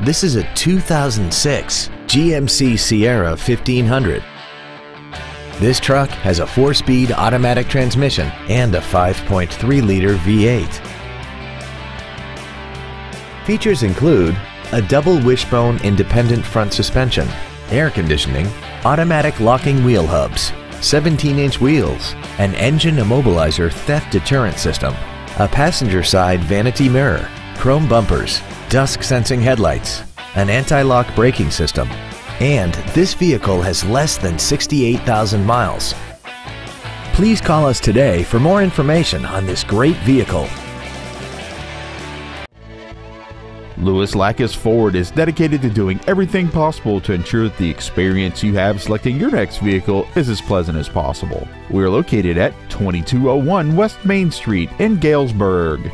This is a 2006 GMC Sierra 1500. This truck has a 4-speed automatic transmission and a 5.3-liter V8. Features include a double wishbone independent front suspension, air conditioning, automatic locking wheel hubs, 17-inch wheels, an engine immobilizer theft deterrent system, a passenger side vanity mirror, chrome bumpers, dusk sensing headlights, an anti-lock braking system, and this vehicle has less than 68,000 miles. Please call us today for more information on this great vehicle. Louis Lakis Ford is dedicated to doing everything possible to ensure that the experience you have selecting your next vehicle is as pleasant as possible. We are located at 2201 West Main Street in Galesburg.